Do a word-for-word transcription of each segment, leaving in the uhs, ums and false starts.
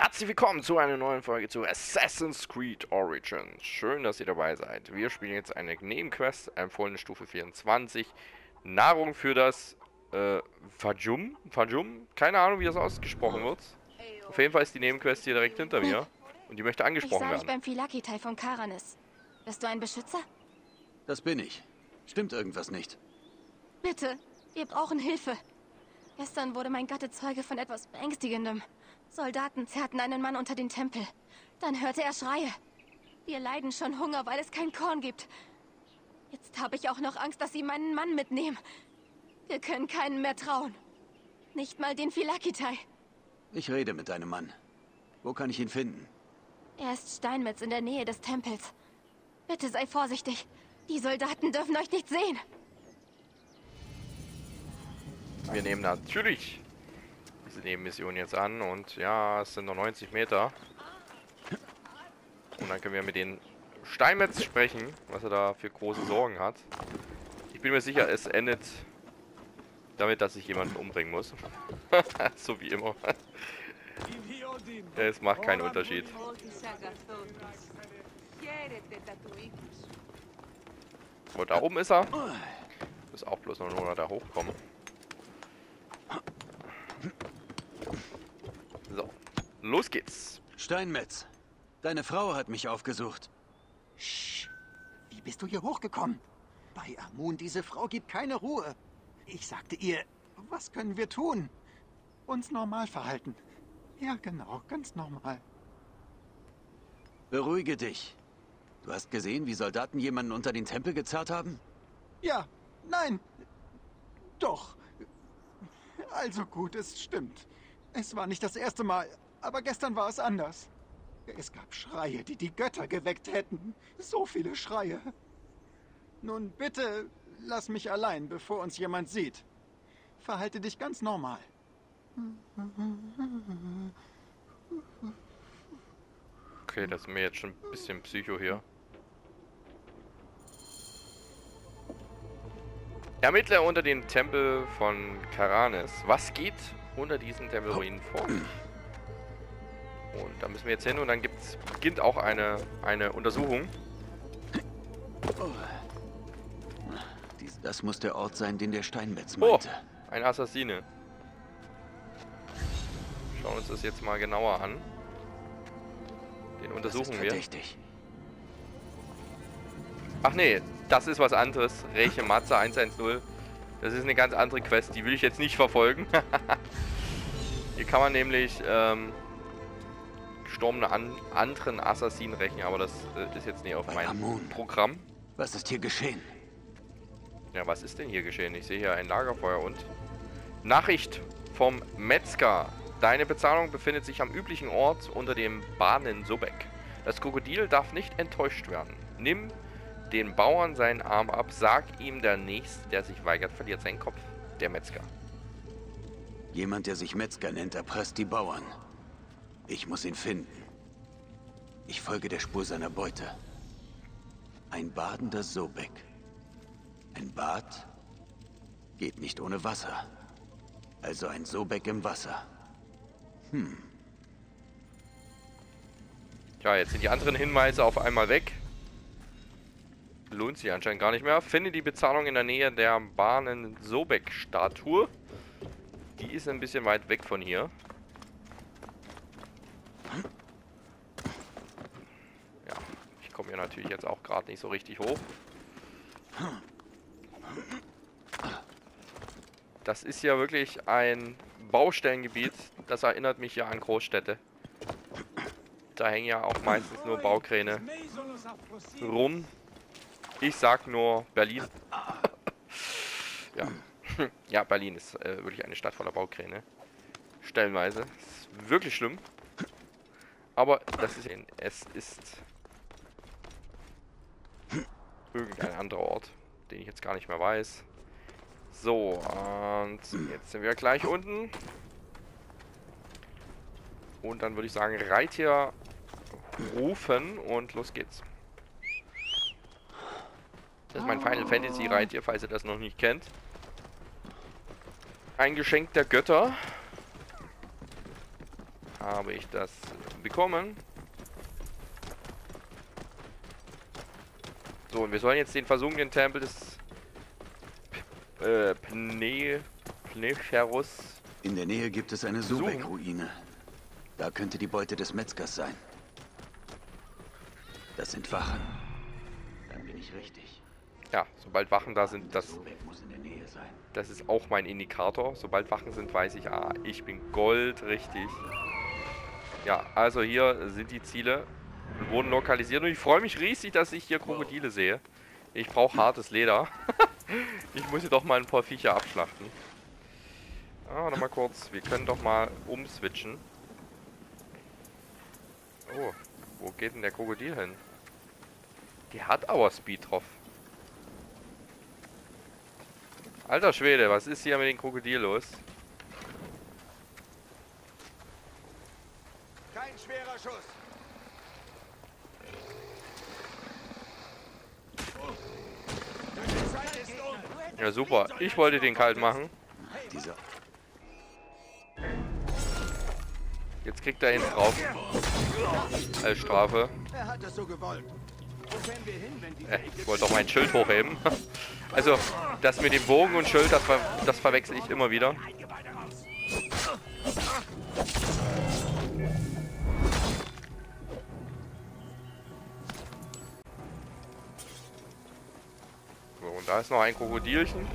Herzlich willkommen zu einer neuen Folge zu Assassin's Creed Origins. Schön, dass ihr dabei seid. Wir spielen jetzt eine Nebenquest, empfohlene Stufe vierundzwanzig. Nahrung für das äh, Fayyum? Fayyum? Keine Ahnung, wie das ausgesprochen wird. Auf jeden Fall ist die Nebenquest hier direkt hinter mir. Und die möchte angesprochen ich sah werden. Ich beim Philakitai von Karanes. Bist du ein Beschützer? Das bin ich. Stimmt irgendwas nicht? Bitte, wir brauchen Hilfe. Gestern wurde mein Gatte Zeuge von etwas Beängstigendem. Soldaten zerrten einen Mann unter den Tempel. Dann hörte er Schreie. Wir leiden schon Hunger, weil es kein Korn gibt. Jetzt habe ich auch noch Angst, dass sie meinen Mann mitnehmen. Wir können keinen mehr trauen. Nicht mal den Philakitai. Ich rede mit deinem Mann. Wo kann ich ihn finden? Er ist Steinmetz in der Nähe des Tempels. Bitte sei vorsichtig. Die Soldaten dürfen euch nicht sehen. Wir nehmen natürlich diese Nebenmission jetzt an und ja, es sind noch neunzig Meter. Und dann können wir mit den Steinmetz sprechen, was er da für große Sorgen hat. Ich bin mir sicher, es endet damit, dass ich jemanden umbringen muss. So wie immer. Es macht keinen Unterschied. Und da oben ist er. Muss auch bloß noch nur da hochkommen. So, los geht's. Steinmetz, deine Frau hat mich aufgesucht. Shh. Wie bist du hier hochgekommen? Bei Amun, diese Frau gibt keine Ruhe. Ich sagte ihr, was können wir tun? Uns normal verhalten. Ja, genau, ganz normal. Beruhige dich. Du hast gesehen, wie Soldaten jemanden unter den Tempel gezerrt haben? Ja, nein. Doch. Also gut, es stimmt. Es war nicht das erste Mal, aber gestern war es anders. Es gab Schreie, die die Götter geweckt hätten. So viele Schreie. Nun bitte, lass mich allein, bevor uns jemand sieht. Verhalte dich ganz normal. Okay, das ist mir jetzt schon ein bisschen Psycho hier. Ermittler unter dem Tempel von Karanes. Was geht unter diesen Tempelruinen vor? Und da müssen wir jetzt hin und dann gibt's, beginnt auch eine, eine Untersuchung. Das muss der Ort sein, den der Steinmetz meinte. Oh, ein Assassine. Schauen wir uns das jetzt mal genauer an. Den untersuchen wir. Ach nee, das ist was anderes. Reche Matze eins eins null. Das ist eine ganz andere Quest, die will ich jetzt nicht verfolgen. Hier kann man nämlich ähm, gestorbene an anderen Assassinen rächen, aber das äh, ist jetzt nicht auf meinem Programm. Was ist hier geschehen? Ja, was ist denn hier geschehen? Ich sehe hier ein Lagerfeuer und Nachricht vom Metzger. Deine Bezahlung befindet sich am üblichen Ort unter dem Bahnen Sobek. Das Krokodil darf nicht enttäuscht werden. Nimm den Bauern seinen Arm ab, sagt ihm, der Nächste, der sich weigert, verliert seinen Kopf. Der Metzger. Jemand, der sich Metzger nennt, erpresst die Bauern. Ich muss ihn finden. Ich folge der Spur seiner Beute. Ein badender Sobek. Ein Bad geht nicht ohne Wasser. Also ein Sobek im Wasser. Hm. Ja, jetzt sind die anderen Hinweise auf einmal weg. Lohnt sich anscheinend gar nicht mehr. Finde die Bezahlung in der Nähe der Bahnen-Sobek-Statue. Die ist ein bisschen weit weg von hier. Ja, ich komme hier natürlich jetzt auch gerade nicht so richtig hoch. Das ist ja wirklich ein Baustellengebiet. Das erinnert mich ja an Großstädte. Da hängen ja auch meistens nur Baukräne rum. Ich sag nur Berlin. Ja. Ja, Berlin ist äh, wirklich eine Stadt voller Baukräne. Stellenweise. Ist wirklich schlimm. Aber das ist ein, es ist irgendein anderer Ort, den ich jetzt gar nicht mehr weiß. So, und jetzt sind wir gleich unten. Und dann würde ich sagen, Reittier rufen und los geht's. Das ist mein Final Fantasy Reittier, falls ihr das noch nicht kennt. Ein Geschenk der Götter. habe ich das bekommen. So, und wir sollen jetzt den versunkenen Tempel des äh, Pne-Pnecherus. In der Nähe gibt es eine Sobek-Ruine. Da könnte die Beute des Metzgers sein. Das sind Wachen. Dann bin ich richtig. Ja, sobald Wachen da sind, das, das ist auch mein Indikator. Sobald Wachen sind, weiß ich, ah, ich bin Gold, richtig. Ja, also hier sind die Ziele. Wir wurden lokalisiert und ich freue mich riesig, dass ich hier Krokodile sehe. Ich brauche hartes Leder. Ich muss hier doch mal ein paar Viecher abschlachten. Ah, warte mal kurz. Wir können doch mal umswitchen. Oh, wo geht denn der Krokodil hin? Die hat aber Speed drauf. Alter Schwede, was ist hier mit dem Krokodil los? Kein schwerer Schuss. Ja, super. Ich wollte den kalt machen. Jetzt kriegt er hinten drauf. Als Strafe. Äh, ich wollte doch mein Schild hochheben. Also, das mit dem Bogen und Schild, das, ver das verwechsel ich immer wieder. Da ist noch ein Krokodilchen.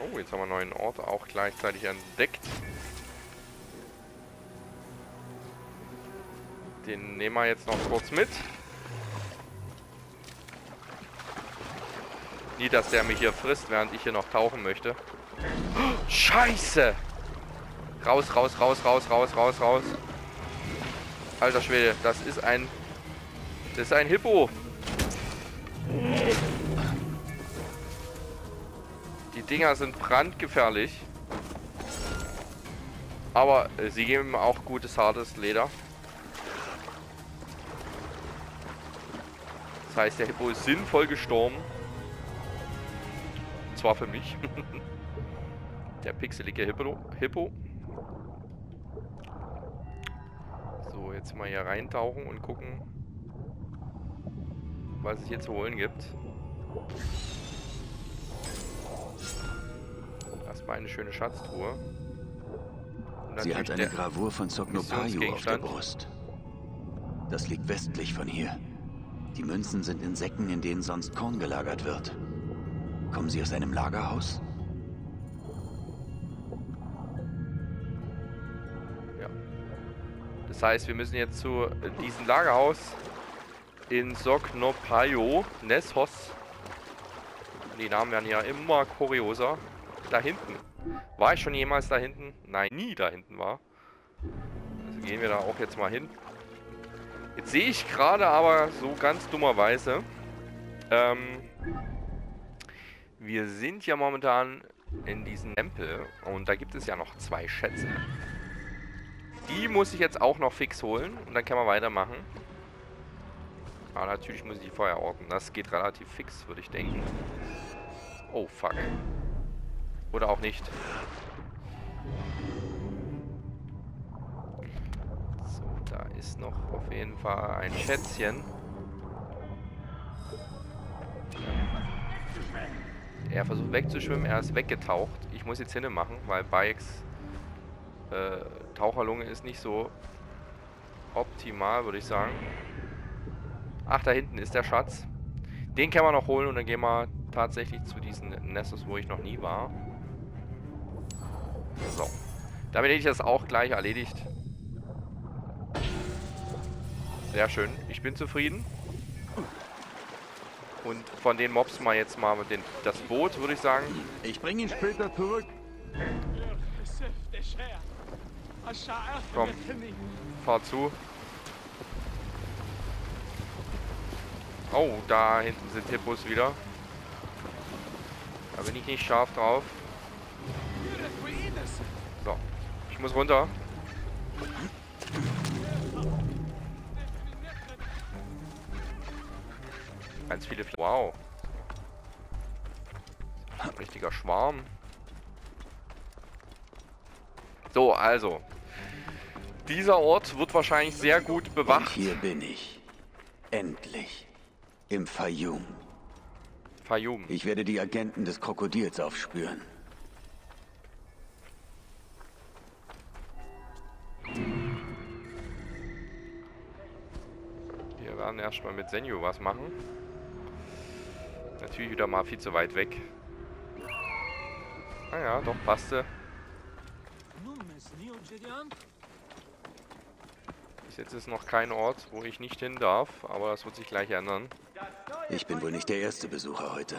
Oh, jetzt haben wir einen neuen Ort auch gleichzeitig entdeckt. Den nehmen wir jetzt noch kurz mit. Nie, dass der mich hier frisst, während ich hier noch tauchen möchte. Oh, Scheiße! Raus, raus, raus, raus, raus, raus, raus. Alter Schwede, das ist ein... Das ist ein Hippo. Die Dinger sind brandgefährlich. Aber äh, sie geben auch gutes, hartes Leder. Das heißt, der Hippo ist sinnvoll gestorben. Und zwar für mich. Der pixelige Hippo, Hippo. So, jetzt mal hier reintauchen und gucken, was es hier zu holen gibt. Erstmal eine schöne Schatztruhe. Sie hat eine Gravur von Soknopayo auf der Brust. Das liegt westlich von hier. Die Münzen sind in Säcken, in denen sonst Korn gelagert wird. Kommen Sie aus einem Lagerhaus? Ja. Das heißt, wir müssen jetzt zu diesem Lagerhaus in Soknopayo, Nesos. Die Namen werden ja immer kurioser. Da hinten. War ich schon jemals da hinten? Nein, nie da hinten war. Also gehen wir da auch jetzt mal hin. Jetzt sehe ich gerade aber so ganz dummerweise. Ähm, wir sind ja momentan in diesem Tempel. Und da gibt es ja noch zwei Schätze. Die muss ich jetzt auch noch fix holen. Und dann kann man weitermachen. Aber natürlich muss ich die vorher ordnen. Das geht relativ fix, würde ich denken. Oh, fuck. Oder auch nicht. So, da ist noch auf jeden Fall ein Schätzchen. Er versucht wegzuschwimmen, er ist weggetaucht. Ich muss jetzt hinne machen, weil Bikes äh, Taucherlunge ist nicht so optimal, würde ich sagen. Ach, da hinten ist der Schatz. Den kann man noch holen und dann gehen wir tatsächlich zu diesen Nesos, wo ich noch nie war. So. Damit hätte ich das auch gleich erledigt. Sehr schön. Ich bin zufrieden. Und von den Mobs mal jetzt mal mit den, das Boot, würde ich sagen. Ich bringe ihn später zurück. Komm. Fahr zu. Oh, da hinten sind Hippos wieder. Da bin ich nicht scharf drauf. So, ich muss runter. Ganz viele Fl- Wow. Ein richtiger Schwarm. So, also. Dieser Ort wird wahrscheinlich sehr gut bewacht. Und hier bin ich. Endlich. Im Fayyum. Fayyum. Ich werde die Agenten des Krokodils aufspüren. Wir werden erstmal mit Senju was machen. Natürlich wieder mal viel zu weit weg. Ah ja, doch, passte. Bis jetzt ist noch kein Ort, wo ich nicht hin darf, aber das wird sich gleich ändern. Ich bin wohl nicht der erste Besucher heute.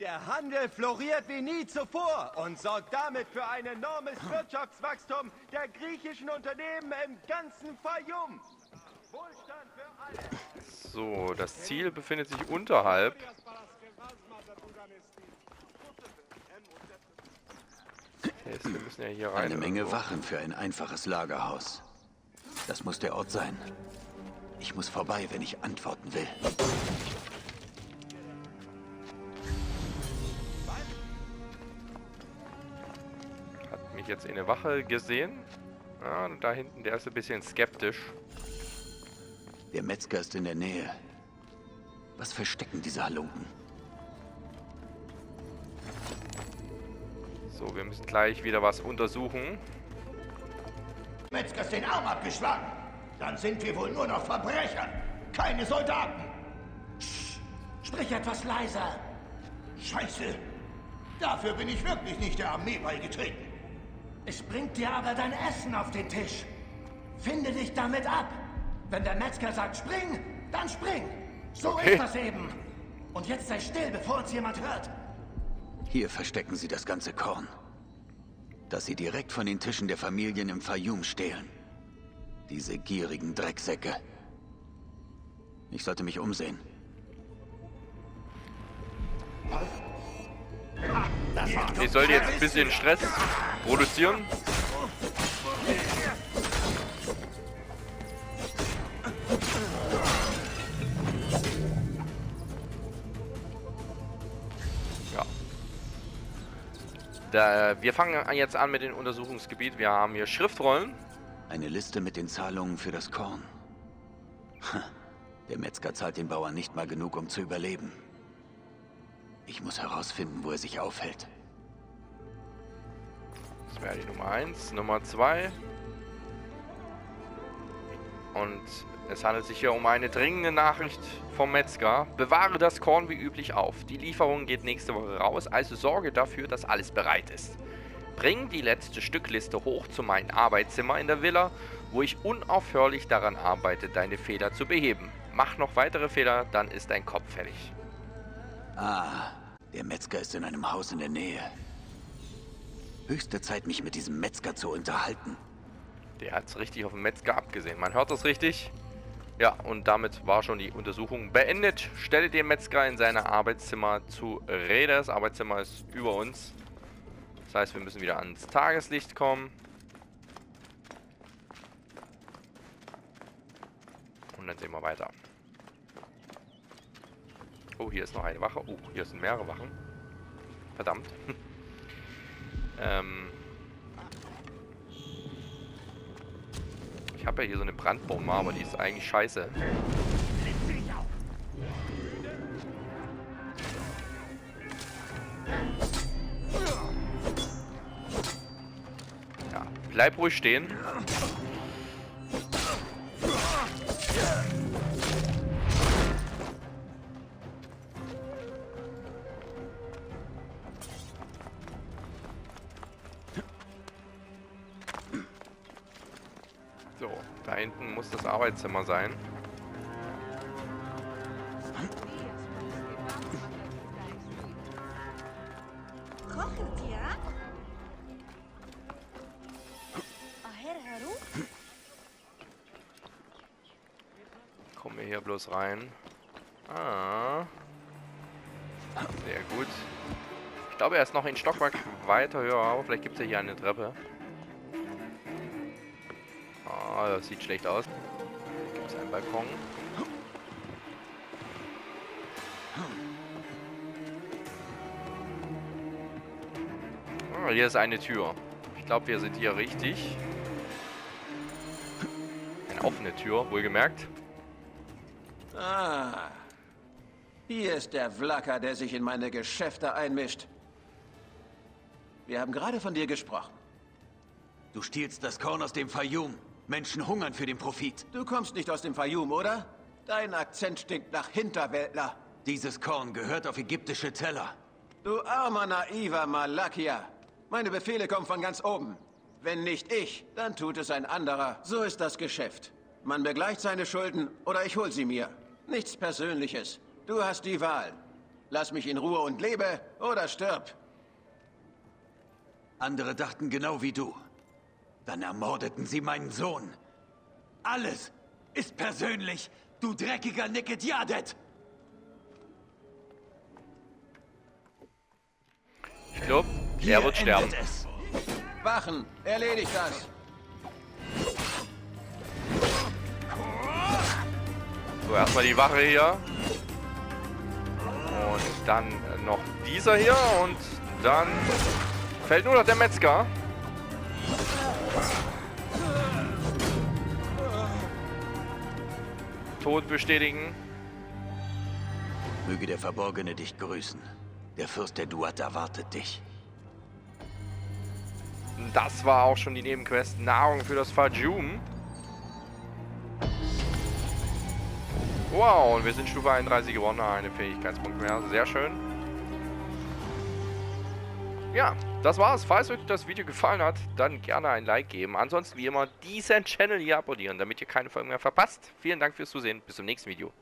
Der Handel floriert wie nie zuvor und sorgt damit für ein enormes Wirtschaftswachstum der griechischen Unternehmen im ganzen Fayyum. Wohlstand für alle. So, das Ziel befindet sich unterhalb. Jetzt, wir müssen ja hier rein. Eine Menge irgendwo. Wachen für ein einfaches Lagerhaus. Das muss der Ort sein. Ich muss vorbei, wenn ich antworten will. Hat mich jetzt in der Wache gesehen. Ah, da hinten, der ist ein bisschen skeptisch. Der Metzger ist in der Nähe. Was verstecken diese Halunken? So, wir müssen gleich wieder was untersuchen. Metzger ist den Arm abgeschlagen. Dann sind wir wohl nur noch Verbrecher. Keine Soldaten. Psst, sprich etwas leiser. Scheiße. Dafür bin ich wirklich nicht der Armee beigetreten. Es bringt dir aber dein Essen auf den Tisch. Finde dich damit ab. Wenn der Metzger sagt, spring, dann spring. So okay. Ist das eben. Und jetzt sei still, bevor uns jemand hört. Hier verstecken sie das ganze Korn, das sie direkt von den Tischen der Familien im Fayyum stehlen. Diese gierigen Drecksäcke. Ich sollte mich umsehen. Ich sollte jetzt ein bisschen Stress produzieren. Da, wir fangen jetzt an mit dem Untersuchungsgebiet. Wir haben hier Schriftrollen. Eine Liste mit den Zahlungen für das Korn. Der Metzger zahlt den Bauern nicht mal genug, um zu überleben. Ich muss herausfinden, wo er sich aufhält. Das wäre die Nummer eins. Nummer zwei. Und es handelt sich hier um eine dringende Nachricht vom Metzger. Bewahre das Korn wie üblich auf. Die Lieferung geht nächste Woche raus, also sorge dafür, dass alles bereit ist. Bring die letzte Stückliste hoch zu meinem Arbeitszimmer in der Villa, wo ich unaufhörlich daran arbeite, deine Fehler zu beheben. Mach noch weitere Fehler, dann ist dein Kopf fertig. Ah, der Metzger ist in einem Haus in der Nähe. Höchste Zeit, mich mit diesem Metzger zu unterhalten. Der hat es richtig auf den Metzger abgesehen. Man hört das richtig. Ja, und damit war schon die Untersuchung beendet. Stelle den Metzger in seinem Arbeitszimmer zu Rede. Das Arbeitszimmer ist über uns. Das heißt, wir müssen wieder ans Tageslicht kommen. Und dann sehen wir weiter. Oh, hier ist noch eine Wache. Oh, hier sind mehrere Wachen. Verdammt. ähm... Ich habe ja hier so eine Brandbombe, aber die ist eigentlich scheiße. Ja, bleib ruhig stehen. Arbeitszimmer sein. Kommen wir hier bloß rein. Ah. Sehr gut. Ich glaube, er ist noch in Stockwerk weiter höher, aber vielleicht gibt es ja hier eine Treppe. Ah, das sieht schlecht aus. Ein Balkon. Oh, hier ist eine Tür. Ich glaube, wir sind hier richtig. Eine offene Tür, wohlgemerkt. Ah. Hier ist der Vlacker, der sich in meine Geschäfte einmischt. Wir haben gerade von dir gesprochen. Du stiehlst das Korn aus dem Fayyum. Menschen hungern für den Profit. Du kommst nicht aus dem Fayyum, oder? Dein Akzent stinkt nach Hinterwäldler. Dieses Korn gehört auf ägyptische Teller. Du armer, naiver Malakia. Meine Befehle kommen von ganz oben. Wenn nicht ich, dann tut es ein anderer. So ist das Geschäft. Man begleicht seine Schulden oder ich hol sie mir. Nichts Persönliches. Du hast die Wahl. Lass mich in Ruhe und lebe oder stirb. Andere dachten genau wie du. Dann ermordeten sie meinen Sohn. Alles ist persönlich, du dreckiger Niket Yadet! Ich glaube, er wird sterben. Wachen, erledigt das! So, erstmal die Wache hier. Und dann noch dieser hier und dann fällt nur noch der Metzger. Tod bestätigen. Möge der Verborgene dich grüßen. Der Fürst der Duat erwartet dich. Das war auch schon die Nebenquest. Nahrung für das Fayyum. Wow, und wir sind Stufe einunddreißig geworden. Eine Fähigkeitspunkt mehr. Sehr schön. Ja, das war's. Falls euch das Video gefallen hat, dann gerne ein Like geben. Ansonsten wie immer diesen Channel hier abonnieren, damit ihr keine Folgen mehr verpasst. Vielen Dank fürs Zusehen. Bis zum nächsten Video.